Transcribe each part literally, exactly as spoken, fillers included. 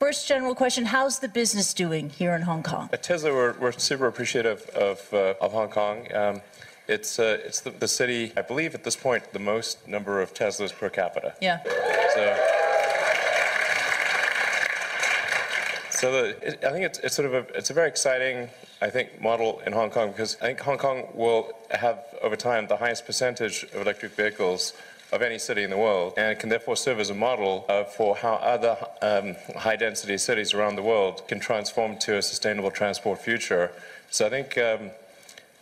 First general question, how's the business doing here in Hong Kong? At Tesla, we're, we're super appreciative of, uh, of Hong Kong. Um, it's uh, it's the, the city, I believe at this point, the most number of Teslas per capita. Yeah. So, so the, it, I think it's, it's sort of a, it's a very exciting, I think, model in Hong Kong, because I think Hong Kong will have, over time, the highest percentage of electric vehicles of any city in the world, and it can therefore serve as a model uh, for how other um, high-density cities around the world can transform to a sustainable transport future. So I think um,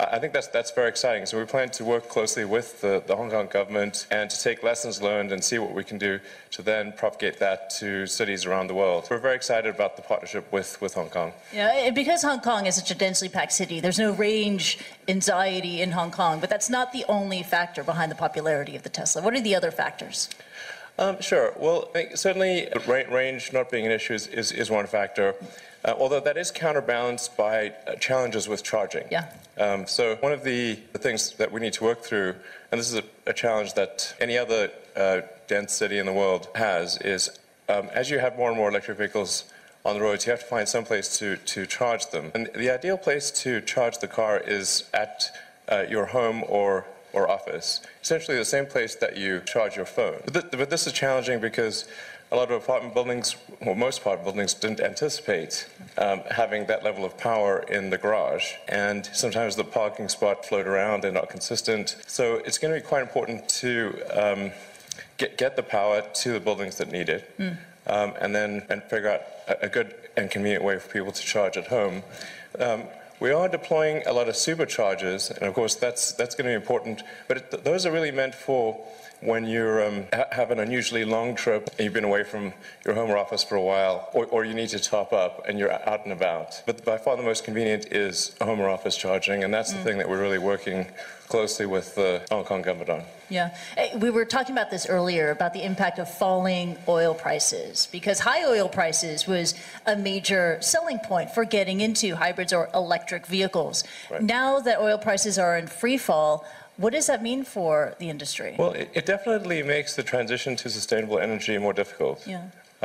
I think that's that's very exciting. So we plan to work closely with the, the Hong Kong government and to take lessons learned and see what we can do to then propagate that to cities around the world. We're very excited about the partnership with, with Hong Kong. Yeah, because Hong Kong is such a densely packed city, there's no range anxiety in Hong Kong, but that's not the only factor behind the popularity of the Tesla. What are the other factors? Um, sure. Well, I think certainly range not being an issue is, is, is one factor, uh, although that is counterbalanced by uh, challenges with charging. Yeah. Um, so one of the, the things that we need to work through, and this is a, a challenge that any other uh, dense city in the world has, is um, as you have more and more electric vehicles on the roads, you have to find some place to, to charge them. And the ideal place to charge the car is at uh, your home or or office, essentially the same place that you charge your phone. But, th but this is challenging because a lot of apartment buildings, well, most apartment buildings didn't anticipate um, having that level of power in the garage, and sometimes the parking spot float around, they're not consistent. So it's going to be quite important to um, get, get the power to the buildings that need it, mm. um, and then and figure out a, a good and convenient way for people to charge at home. Um, We are deploying a lot of superchargers, and of course that's that's going to be important, but it, th those are really meant for when you um, ha have an unusually long trip, and you've been away from your home or office for a while, or, or you need to top up and you're out and about. But by far the most convenient is home or office charging, and that's mm. the thing that we're really working closely with the Hong Kong government on. Yeah. We were talking about this earlier, about the impact of falling oil prices, because high oil prices was a major selling point for getting into hybrids or electric vehicles. Right. Now that oil prices are in free fall, what does that mean for the industry? Well, it, it definitely makes the transition to sustainable energy more difficult. Yeah.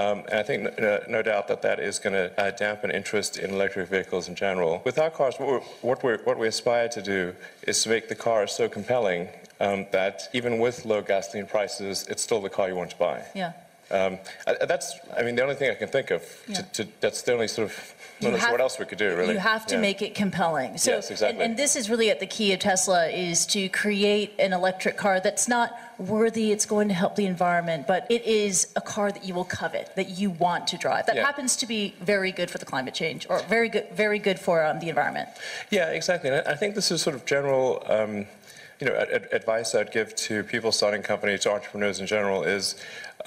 Um, and I think no, no doubt that that is going to uh, dampen interest in electric vehicles in general. With our cars, what, we're, what, we're, what we aspire to do is to make the car so compelling um, that even with low gasoline prices, it's still the car you want to buy. Yeah. Um, that's, I mean, the only thing I can think of. Yeah. To, to, that's the only sort of, I'm not sure what else we could do, really. You have to yeah. make it compelling. So, yes, exactly. And, and this is really at the key of Tesla, is to create an electric car that's not worthy, it's going to help the environment, but it is a car that you will covet, that you want to drive. That yeah. happens to be very good for the climate change, or very good, very good for um, the environment. Yeah, exactly. And I think this is sort of general, um, you know, ad advice I'd give to people starting companies, to entrepreneurs in general, is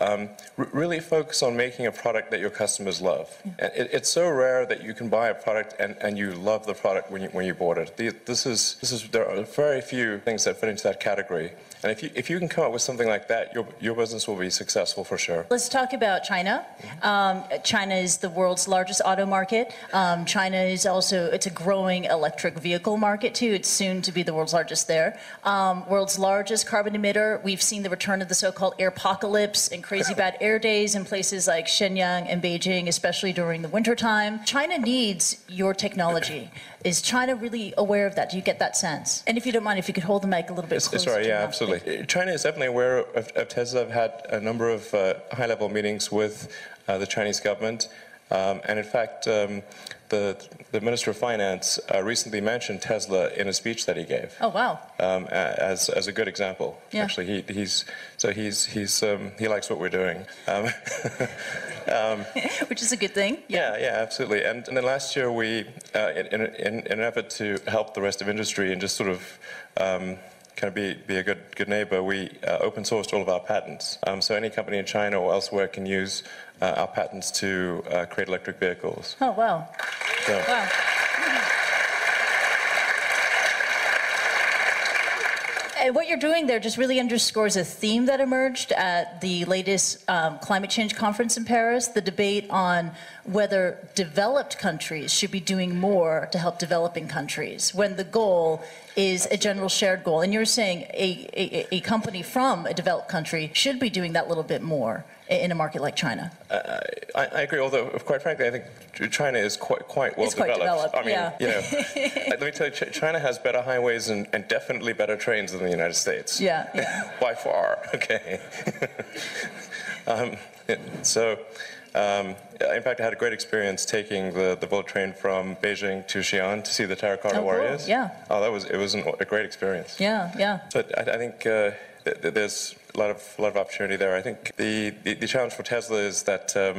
um, really focus on making a product that your customers love. Yeah. And it, it's so rare that you can buy a product and, and you love the product when you, when you bought it. The, this is this is there are very few things that fit into that category. And if you, if you can come up with something like that, your, your business will be successful for sure. Let's talk about China. Um, China is the world's largest auto market. Um, China is also, it's a growing electric vehicle market too. It's soon to be the world's largest there. Um, world's largest carbon emitter. We've seen the return of the so-called airpocalypse and crazy bad air days in places like Shenyang and Beijing, especially during the wintertime. China needs your technology. Is China really aware of that? Do you get that sense? And if you don't mind, if you could hold the mic a little bit it's, closer. Sorry, yeah, absolutely. China is definitely aware of, of Tesla. I've had a number of uh, high-level meetings with uh, the Chinese government. Um, and in fact, um, the, the Minister of Finance uh, recently mentioned Tesla in a speech that he gave. Oh, wow. Um, as, as a good example. Yeah. Actually, he, he's, so he's, he's, um, he likes what we're doing. Um, um, Which is a good thing. Yeah, yeah, yeah, absolutely. And, and then last year, we, uh, in, in, in an effort to help the rest of industry and just sort of um, kind of be, be a good, good neighbor, we uh, open sourced all of our patents. Um, so any company in China or elsewhere can use Uh, our patents to uh, create electric vehicles. Oh, wow. So. Wow. And what you're doing there just really underscores a theme that emerged at the latest um, climate change conference in Paris, the debate on whether developed countries should be doing more to help developing countries, when the goal is a general shared goal. And you're saying a, a, a company from a developed country should be doing that little bit more in a market like China? Uh, I, I agree, although quite frankly, I think China is quite quite well it's developed. Quite developed. I mean, yeah. you know, let me tell you, China has better highways and, and definitely better trains than the United States. Yeah, yeah. By far. Okay. um, so, um, in fact, I had a great experience taking the the Bolt train from Beijing to Xi'an to see the Terracotta oh, Warriors. Cool. Yeah. Oh, that was it was an, a great experience. Yeah, yeah. But I, I think uh, th th there's. A lot of lot of opportunity there. I think the, the, the challenge for Tesla is that um,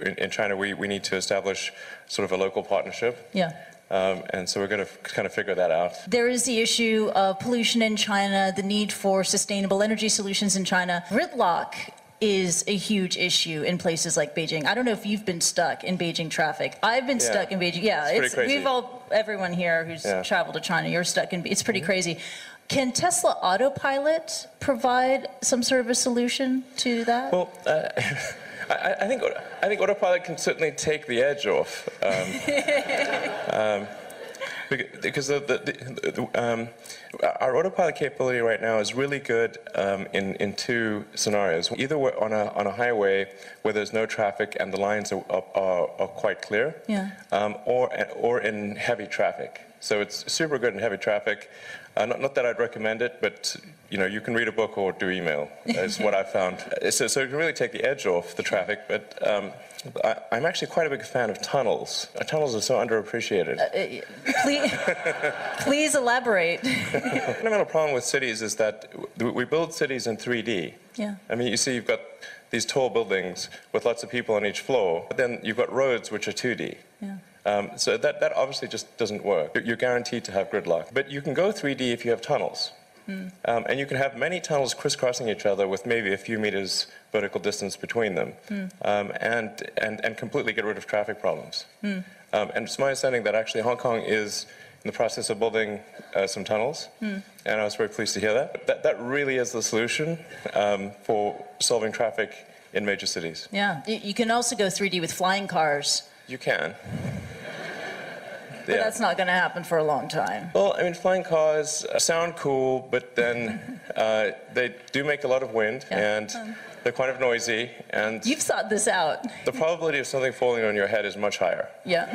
in, in China we, we need to establish sort of a local partnership. Yeah. Um, and so we're going to kind of figure that out. There is the issue of pollution in China, the need for sustainable energy solutions in China. Gridlock is a huge issue in places like Beijing. I don't know if you've been stuck in Beijing traffic. I've been yeah. stuck in Beijing. Yeah, it's, it's crazy. We've all everyone here who's yeah. traveled to China. You're stuck in. It's pretty mm-hmm. crazy. Can Tesla Autopilot provide some sort of a solution to that? Well, uh, I, I think I think Autopilot can certainly take the edge off, um, um, because the, the, the, um, our Autopilot capability right now is really good um, in in two scenarios. Either we're on a on a highway where there's no traffic and the lines are are, are quite clear, yeah. um, or or in heavy traffic. So it's super good in heavy traffic. Uh, not, not that I'd recommend it, but you know, you can read a book or do email, is what I've found. So, so you can really take the edge off the traffic, but um, I, I'm actually quite a big fan of tunnels. Uh, tunnels are so underappreciated. Uh, uh, please, please elaborate. The fundamental problem with cities is that we build cities in three D. Yeah. I mean, you see you've got these tall buildings with lots of people on each floor, but then you've got roads which are two D. Yeah. Um, so that, that obviously just doesn't work. You're guaranteed to have gridlock. But you can go three D if you have tunnels. Mm. Um, and you can have many tunnels crisscrossing each other with maybe a few meters vertical distance between them, mm. um, and, and, and completely get rid of traffic problems. Mm. Um, and it's my understanding that actually Hong Kong is in the process of building uh, some tunnels, mm. and I was very pleased to hear that. That, that really is the solution um, for solving traffic in major cities. Yeah. You can also go three D with flying cars. You can. But yeah. that's not going to happen for a long time. Well, I mean, flying cars sound cool, but then uh, they do make a lot of wind, yeah. and um, they're kind of noisy. And you've sought this out. The probability of something falling on your head is much higher. Yeah.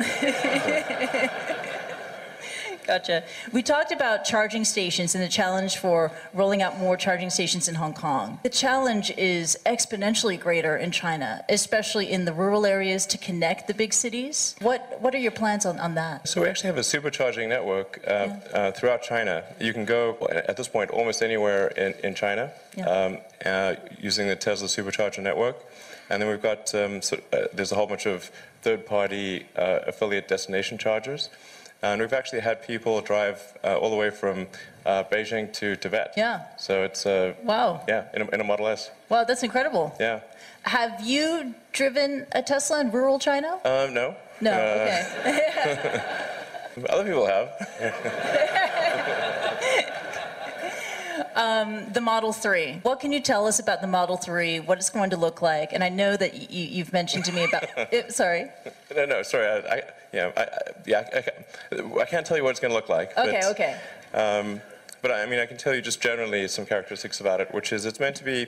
Gotcha. We talked about charging stations and the challenge for rolling out more charging stations in Hong Kong. The challenge is exponentially greater in China, especially in the rural areas to connect the big cities. What What are your plans on, on that? So we actually have a supercharging network uh, yeah. uh, throughout China. You can go, at this point, almost anywhere in, in China yeah. um, uh, using the Tesla supercharger network. And then we've got, um, so, uh, there's a whole bunch of third-party uh, affiliate destination chargers. And we've actually had people drive uh, all the way from uh, Beijing to Tibet. Yeah. So it's uh, wow. Yeah, in a, in a Model S. Wow, that's incredible. Yeah. Have you driven a Tesla in rural China? Um, no. No. Uh, okay. Other people have. um, the Model three. What can you tell us about the Model three? What it's going to look like? And I know that you, you've mentioned to me about. It, sorry. No, no, sorry. I, I, Yeah, I, yeah, I, I can't tell you what it's going to look like. Okay, but, okay. Um, but I mean, I can tell you just generally some characteristics about it, which is it's meant to be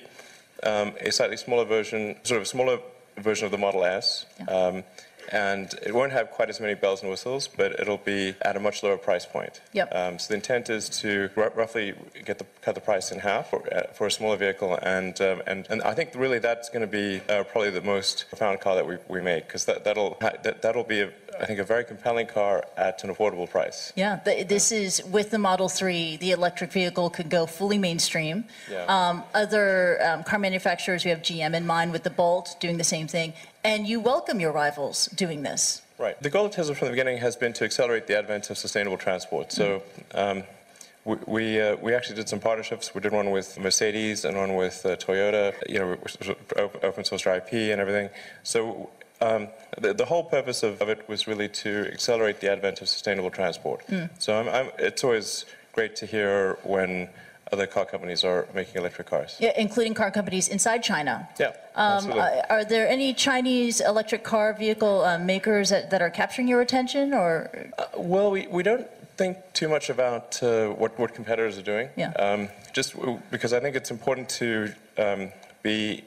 um, a slightly smaller version, sort of a smaller version of the Model S, yeah. um, and it won't have quite as many bells and whistles, but it'll be at a much lower price point. Yep. Um, so the intent is to r roughly get the, cut the price in half for, uh, for a smaller vehicle, and, um, and and I think really that's going to be uh, probably the most profound car that we we make, because that that'll that, that'll be a, I think a very compelling car at an affordable price. Yeah, the, this yeah. is with the Model three, the electric vehicle could go fully mainstream. Yeah. Um, other um, car manufacturers, we have G M in mind with the Bolt doing the same thing, and you welcome your rivals doing this. Right. The goal of Tesla from the beginning has been to accelerate the advent of sustainable transport. So. Mm. Um, We we, uh, we actually did some partnerships. We did one with Mercedes and one with uh, Toyota. You know, open source I P and everything. So um, the the whole purpose of, of it was really to accelerate the advent of sustainable transport. Mm. So I'm, I'm, it's always great to hear when other car companies are making electric cars. Yeah, including car companies inside China. Yeah, um, are there any Chinese electric car vehicle uh, makers that, that are capturing your attention, or? Uh, well, we we don't. think too much about uh, what, what competitors are doing, yeah. um, just because I think it's important to um, be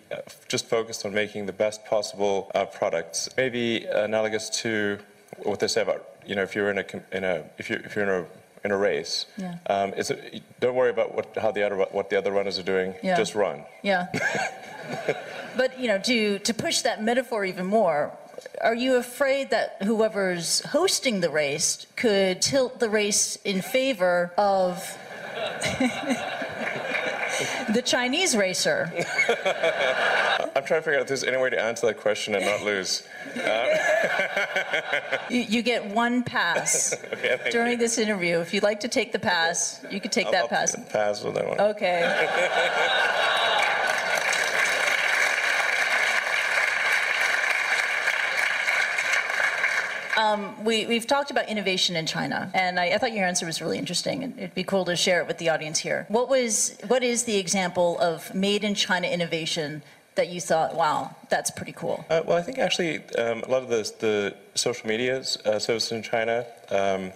just focused on making the best possible uh, products. Maybe analogous to what they say about, you know, if you're in a in a if you if you're in a in a race, yeah. um, it's a, don't worry about what how the other what the other runners are doing. Yeah. Just run. Yeah. But you know, to to push that metaphor even more, are you afraid that whoever's hosting the race could tilt the race in favor of the Chinese racer? I'm trying to figure out if there's any way to answer that question and not lose. Um. you, you get one pass okay, during you. this interview. If you'd like to take the pass, you could take I'll, that I'll pass. Pass with that one. Okay. Um, we, we've talked about innovation in China, and I, I thought your answer was really interesting, and it'd be cool to share it with the audience here. What was, what is the example of made-in-China innovation that you thought, wow, that's pretty cool? Uh, well, I think actually um, a lot of the, the social media uh, services in China, um,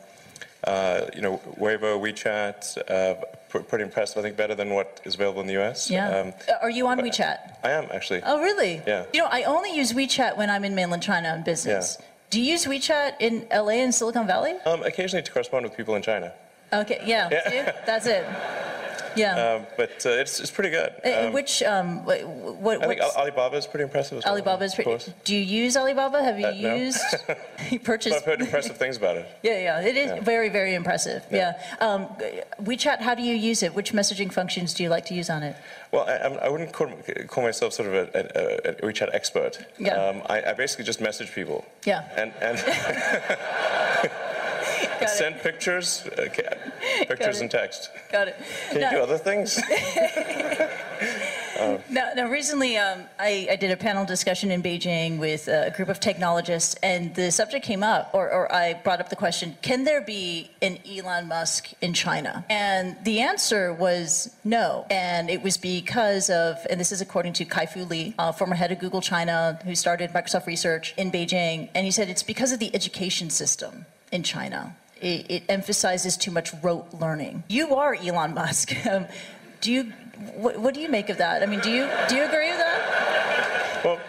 uh, you know, Weibo, WeChat, uh, pretty impressive, I think better than what is available in the U S. Yeah. Um, Are you on WeChat? I am, actually. Oh, really? Yeah. You know, I only use WeChat when I'm in mainland China on business. Yeah. Do you use WeChat in L A and Silicon Valley? Um, occasionally to correspond with people in China. Okay, yeah, yeah. See? That's it. Yeah. Um, but uh, it's, it's pretty good. Um, in which, um, what, what, I think Alibaba is pretty impressive as well. Alibaba is pretty. Do you use Alibaba? Have you uh, no. used? You purchased? But I've heard impressive things about it. Yeah, yeah, it is yeah. very, very impressive. Yeah. yeah. Um, WeChat, how do you use it? Which messaging functions do you like to use on it? Well, I, I wouldn't call, call myself sort of a, a, a WeChat expert. Yeah. Um, I, I basically just message people. Yeah. And and send it. pictures, uh, pictures and text. Got it. Can now, you do other things? um. Now, now, recently, um, I, I did a panel discussion in Beijing with a group of technologists, and the subject came up, or, or I brought up the question: can there be an Elon Musk in China? And the answer was no, and it was because of, and this is according to Kai-Fu Lee, uh, former head of Google China, who started Microsoft Research in Beijing, and he said it's because of the education system in China. It, it emphasizes too much rote learning. You are Elon Musk. Um, do you? Wh what do you make of that? I mean, do you do you agree with that? Well,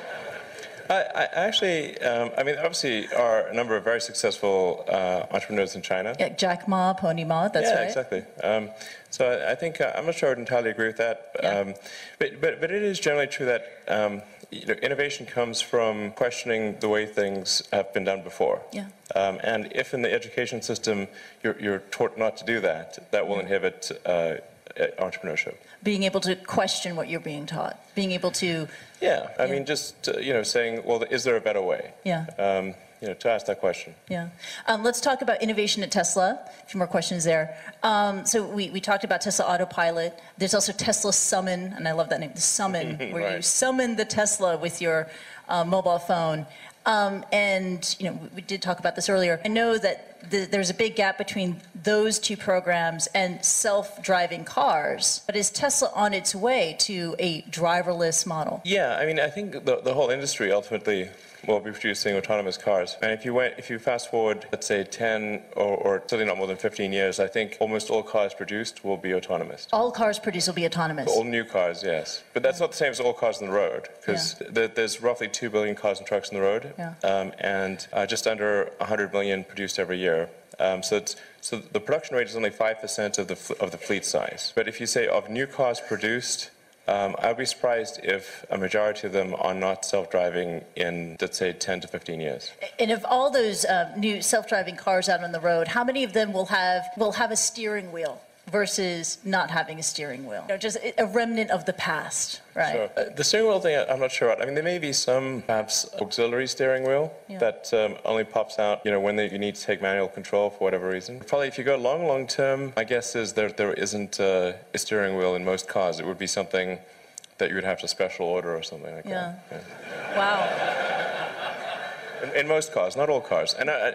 I, I actually, um, I mean, obviously, are a number of very successful uh, entrepreneurs in China. Yeah, Jack Ma, Pony Ma. That's yeah, right. Yeah, exactly. Um, so I, I think uh, I'm not sure I would entirely agree with that. Yeah. Um, but but but it is generally true that. Um, You know, innovation comes from questioning the way things have been done before. Yeah. Um, and if in the education system you're, you're taught not to do that, that will inhibit uh, entrepreneurship. Being able to question what you're being taught. Being able to... Yeah, I yeah. mean, just, uh, you know, saying, well, is there a better way? Yeah. Um, you know, to ask that question. Yeah. Um, let's talk about innovation at Tesla. A few more questions there. Um, so we, we talked about Tesla Autopilot. There's also Tesla Summon, and I love that name, the Summon, where right. you summon the Tesla with your uh, mobile phone. Um, and, you know, we, we did talk about this earlier. I know that the, there's a big gap between those two programs and self-driving cars, but is Tesla on its way to a driverless model? Yeah, I mean, I think the, the whole industry ultimately will be producing autonomous cars. And if you went, if you fast forward, let's say ten or, or certainly not more than fifteen years, I think almost all cars produced will be autonomous. All cars produced will be autonomous? But all new cars, yes. But that's yeah. not the same as all cars on the road, because yeah. th there's roughly two billion cars and trucks on the road, yeah. um, and uh, just under one hundred million produced every year. Um, so, it's, so the production rate is only five percent of the, of the fleet size. But if you say of new cars produced, Um, I'd be surprised if a majority of them are not self-driving in, let's say, ten to fifteen years. And of all those uh, new self-driving cars out on the road, how many of them will have will have a steering wheel versus not having a steering wheel? You know, just a remnant of the past, right? Sure. Uh, the steering wheel thing, I'm not sure about. I mean, there may be some, perhaps, auxiliary steering wheel yeah. that um, only pops out, you know, when they, you need to take manual control for whatever reason. Probably if you go long, long term, my guess is there, there isn't uh, a steering wheel in most cars. It would be something that you would have to special order or something like yeah. that. Yeah. Wow. In, in most cars, not all cars. And I, I,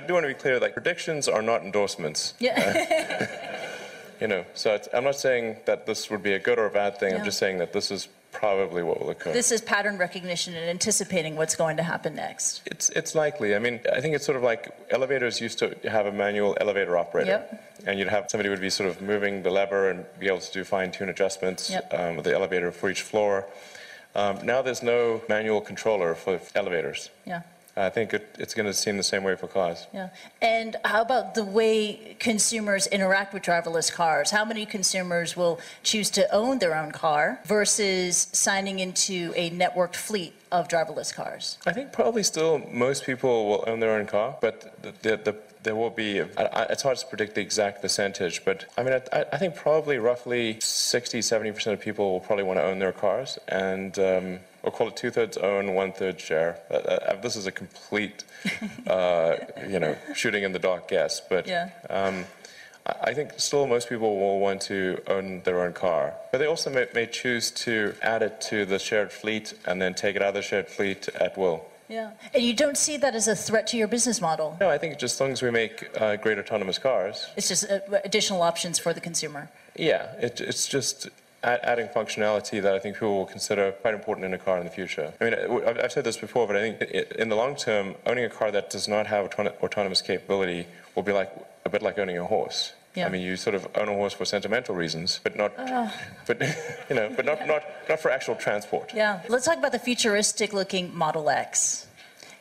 I do want to be clear, like, predictions are not endorsements. Yeah. Uh, You know, so it's, I'm not saying that this would be a good or a bad thing. Yeah. I'm just saying that this is probably what will occur. This is pattern recognition and anticipating what's going to happen next. It's it's likely. I mean, I think it's sort of like elevators used to have a manual elevator operator. Yep. And you'd have somebody would be sort of moving the lever and be able to do fine-tune adjustments yep. um, of the elevator for each floor. Um, now there's no manual controller for elevators. Yeah. I think it, it's going to seem the same way for cars. Yeah. And how about the way consumers interact with driverless cars? How many consumers will choose to own their own car versus signing into a networked fleet of driverless cars? I think probably still most people will own their own car, but the, the, the, there will be, a, I, it's hard to predict the exact percentage, but I mean, I, I think probably roughly sixty, seventy percent of people will probably want to own their cars, and um, we'll call it two-thirds own, one-third share. Uh, uh, this is a complete, uh, you know, shooting in the dark guess, but yeah. um, I think still most people will want to own their own car, but they also may, may choose to add it to the shared fleet and then take it out of the shared fleet at will. Yeah, and you don't see that as a threat to your business model? No, I think just as long as we make uh, great autonomous cars. It's just uh, additional options for the consumer. Yeah, it, it's just adding functionality that I think people will consider quite important in a car in the future. I mean, I've said this before, but I think in the long term, owning a car that does not have autonomous capability will be like a bit like owning a horse. Yeah. I mean, you sort of own a horse for sentimental reasons, but not, uh, but you know, but not, yeah. not, not for actual transport. Yeah. Let's talk about the futuristic-looking Model X.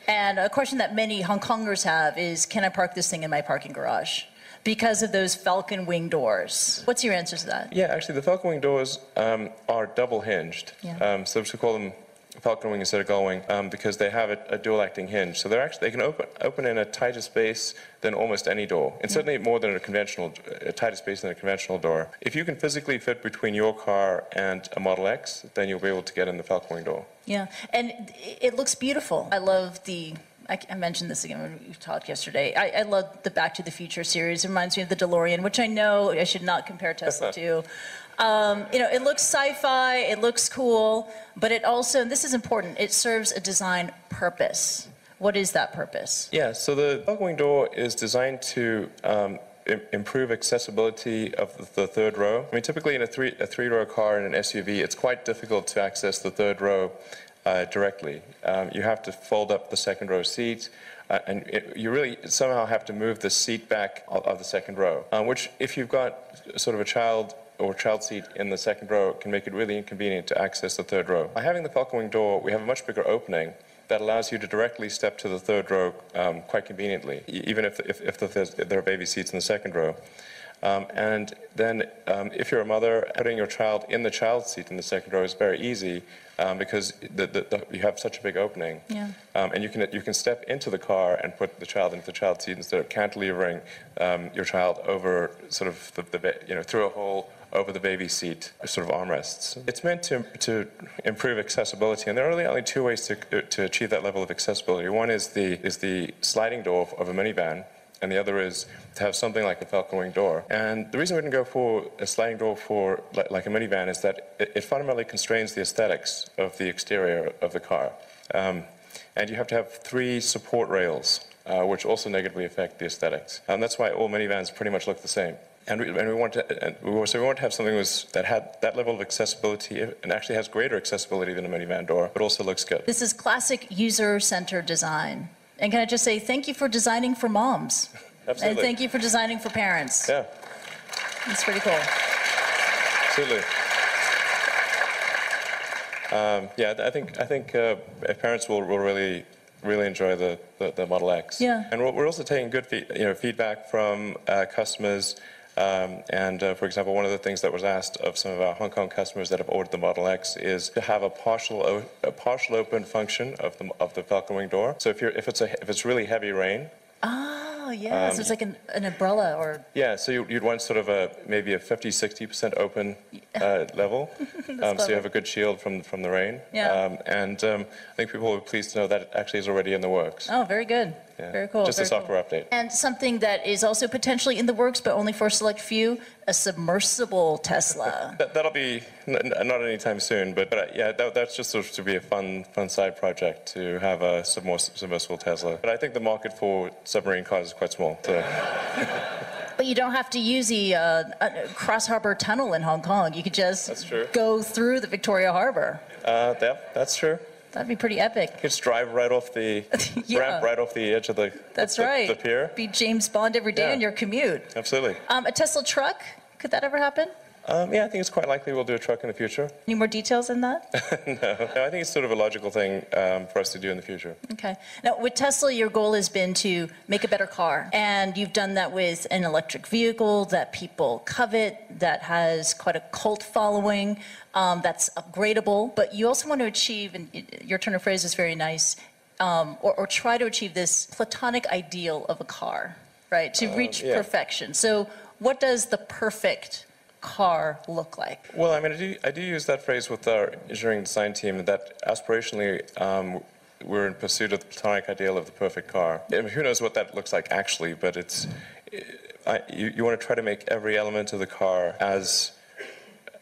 And a question that many Hong Kongers have is, can I park this thing in my parking garage? Because of those falcon wing doors. What's your answer to that? Yeah, actually, the falcon wing doors um, are double-hinged. Yeah. Um, so we should call them falcon wing instead of gull wing, um, because they have a, a dual-acting hinge. So they're actually, they can open, open in a tighter space than almost any door, and certainly more than a conventional, a tighter space than a conventional door. If you can physically fit between your car and a Model X, then you'll be able to get in the falcon wing door. Yeah, and it looks beautiful. I love the... I mentioned this again when we talked yesterday. I, I love the Back to the Future series. It reminds me of the DeLorean, which I know I should not compare Tesla to. Um, you know, it looks sci-fi, it looks cool, but it also, and this is important, it serves a design purpose. What is that purpose? Yeah, so the falcon wing door is designed to um, improve accessibility of the third row. I mean, typically in a, three, a three-row car in an S U V, it's quite difficult to access the third row Uh, directly. Um, you have to fold up the second row seat, uh, and it, you really somehow have to move the seat back of, of the second row, uh, which if you've got sort of a child or child seat in the second row, can make it really inconvenient to access the third row. By having the falcon wing door, we have a much bigger opening that allows you to directly step to the third row um, quite conveniently, even if, if, if, the, if there are baby seats in the second row. Um, and then um, if you're a mother, putting your child in the child seat in the second row is very easy um, because the, the, the, you have such a big opening. Yeah. Um, and you can, you can step into the car and put the child into the child seat instead of cantilevering um, your child over sort of the, the, you know, through a hole over the baby seat sort of armrests. It's meant to, to improve accessibility, and there are really only two ways to, to achieve that level of accessibility. One is the, is the sliding door of a minivan, and the other is to have something like a falcon wing door. And the reason we didn't go for a sliding door for like, like a minivan is that it, it fundamentally constrains the aesthetics of the exterior of the car. Um, and you have to have three support rails, uh, which also negatively affect the aesthetics. And that's why all minivans pretty much look the same. And we, and we want to, and we, so we want to have something that had that level of accessibility and actually has greater accessibility than a minivan door, but also looks good. This is classic user-centered design. And can I just say, thank you for designing for moms. Absolutely. And thank you for designing for parents. Yeah. That's pretty cool. Absolutely. Um, yeah, I think, I think uh, parents will, will really, really enjoy the, the, the Model X. Yeah. And we're also taking good fe you know, feedback from uh, customers. Um, and, uh, for example, one of the things that was asked of some of our Hong Kong customers that have ordered the Model X is to have a partial, o a partial open function of the, of the falcon wing door. So if, you're, if, it's, a, if it's really heavy rain... Oh, yeah, um, so it's like an, an umbrella or... Yeah, so you, you'd want sort of a, maybe a fifty, sixty percent open uh, level, um, so you have a good shield from, from the rain. Yeah. Um, and um, I think people will be pleased to know that it actually is already in the works. Oh, very good. Yeah. Very cool. Just very a software cool. update. And something that is also potentially in the works, but only for a select few, a submersible Tesla. that, that'll be n not anytime soon, but, but uh, yeah, that, that's just sort of to be a fun, fun side project to have a submers submersible Tesla. But I think the market for submarine cars is quite small. So. But you don't have to use the uh, Cross Harbor Tunnel in Hong Kong. You could just go through the Victoria Harbor. Uh, that, that's true. That'd be pretty epic. You could just drive right off the yeah. ramp, right off the edge of the, That's the, right. the pier. Be James Bond every day yeah. on your commute. Absolutely. Um, a Tesla truck, could that ever happen? Um, yeah, I think it's quite likely we'll do a truck in the future. Any more details in that? no. no, I think it's sort of a logical thing um, for us to do in the future. Okay. Now, with Tesla, your goal has been to make a better car, and you've done that with an electric vehicle that people covet, that has quite a cult following, um, that's upgradable, but you also want to achieve, and your turn of phrase is very nice, um, or, or try to achieve this platonic ideal of a car, right, to um, reach yeah. perfection. So what does the perfect car look like? Well, I mean, I do, I do use that phrase with our engineering design team, that aspirationally um, we're in pursuit of the platonic ideal of the perfect car. I mean, who knows what that looks like actually, but it's, I, you, you want to try to make every element of the car as,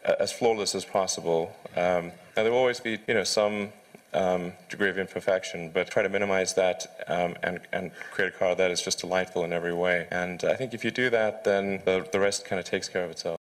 as flawless as possible. Um, and there will always be, you know, some um, degree of imperfection, but try to minimize that um, and, and create a car that is just delightful in every way. And I think if you do that, then the, the rest kind of takes care of itself.